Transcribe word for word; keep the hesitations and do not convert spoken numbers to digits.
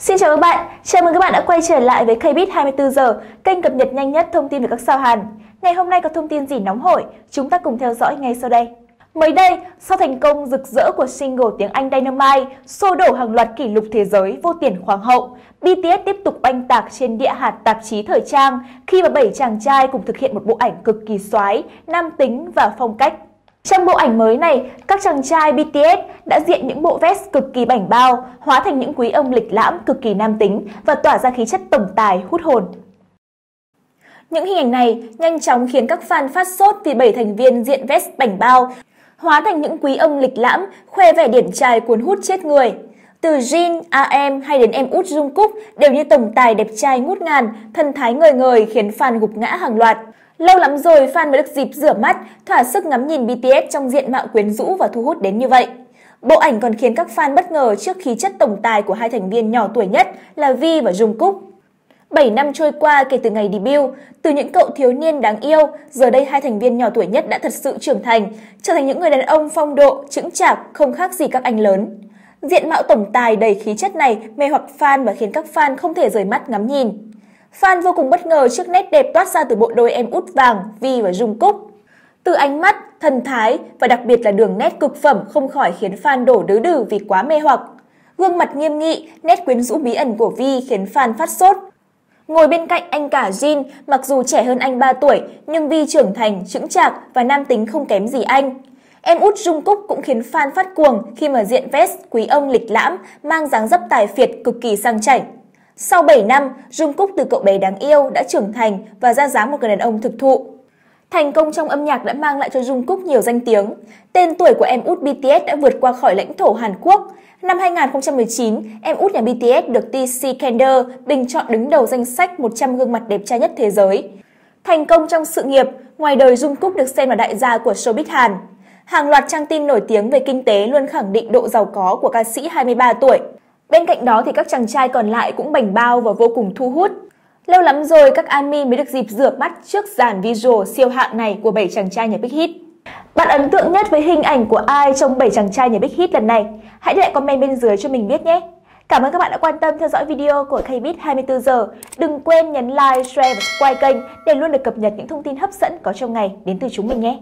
Xin chào các bạn, chào mừng các bạn đã quay trở lại với ca bê i zét hai mươi tư giờ, kênh cập nhật nhanh nhất thông tin về các sao Hàn. Ngày hôm nay có thông tin gì nóng hổi, chúng ta cùng theo dõi ngay sau đây. Mới đây, sau thành công rực rỡ của single tiếng Anh Dynamite, xô đổ hàng loạt kỷ lục thế giới vô tiền khoáng hậu, bê tê ét tiếp tục oanh tạc trên địa hạt tạp chí thời trang khi mà bảy chàng trai cùng thực hiện một bộ ảnh cực kỳ xoái, nam tính và phong cách. Trong bộ ảnh mới này, các chàng trai bê tê ét đã diện những bộ vest cực kỳ bảnh bao, hóa thành những quý ông lịch lãm cực kỳ nam tính và tỏa ra khí chất tổng tài hút hồn. Những hình ảnh này nhanh chóng khiến các fan phát sốt vì bảy thành viên diện vest bảnh bao, hóa thành những quý ông lịch lãm, khoe vẻ điển trai cuốn hút chết người. Từ Jin, rờ em hay đến em út Jungkook đều như tổng tài đẹp trai ngút ngàn, thần thái ngời ngời khiến fan gục ngã hàng loạt. Lâu lắm rồi fan mới được dịp rửa mắt, thỏa sức ngắm nhìn bê tê ét trong diện mạo quyến rũ và thu hút đến như vậy. Bộ ảnh còn khiến các fan bất ngờ trước khí chất tổng tài của hai thành viên nhỏ tuổi nhất là V và Jungkook. bảy năm trôi qua kể từ ngày debut, từ những cậu thiếu niên đáng yêu, giờ đây hai thành viên nhỏ tuổi nhất đã thật sự trưởng thành, trở thành những người đàn ông phong độ, chững chạc, không khác gì các anh lớn. Diện mạo tổng tài đầy khí chất này mê hoặc fan và khiến các fan không thể rời mắt ngắm nhìn. Fan vô cùng bất ngờ trước nét đẹp toát ra từ bộ đôi em út vàng V và Jungkook. Từ ánh mắt, thần thái và đặc biệt là đường nét cực phẩm không khỏi khiến fan đổ đứ đừ vì quá mê hoặc. Gương mặt nghiêm nghị, nét quyến rũ bí ẩn của V khiến fan phát sốt. Ngồi bên cạnh anh cả Jin, mặc dù trẻ hơn anh ba tuổi nhưng V trưởng thành, chững chạc và nam tính không kém gì anh. Em út Jungkook cũng khiến fan phát cuồng khi mà diện vest quý ông lịch lãm mang dáng dấp tài phiệt cực kỳ sang chảnh. Sau bảy năm, Jungkook từ cậu bé đáng yêu đã trưởng thành và ra dáng một người đàn ông thực thụ. Thành công trong âm nhạc đã mang lại cho Jungkook nhiều danh tiếng. Tên tuổi của em út bê tê ét đã vượt qua khỏi lãnh thổ Hàn Quốc. Năm hai nghìn không trăm mười chín, em út nhà bê tê ét được tê xê Candler bình chọn đứng đầu danh sách một trăm gương mặt đẹp trai nhất thế giới. Thành công trong sự nghiệp, ngoài đời Jungkook được xem là đại gia của showbiz Hàn. Hàng loạt trang tin nổi tiếng về kinh tế luôn khẳng định độ giàu có của ca sĩ hai mươi ba tuổi. Bên cạnh đó thì các chàng trai còn lại cũng bảnh bao và vô cùng thu hút. Lâu lắm rồi các ARMY mới được dịp rửa mắt trước dàn visual siêu hạng này của bảy chàng trai nhà Big Hit. Bạn ấn tượng nhất với hình ảnh của ai trong bảy chàng trai nhà Big Hit lần này? Hãy để lại comment bên dưới cho mình biết nhé! Cảm ơn các bạn đã quan tâm theo dõi video của ca bê i zét hai mươi tư giờ. Đừng quên nhấn like, share và subscribe kênh để luôn được cập nhật những thông tin hấp dẫn có trong ngày đến từ chúng mình nhé!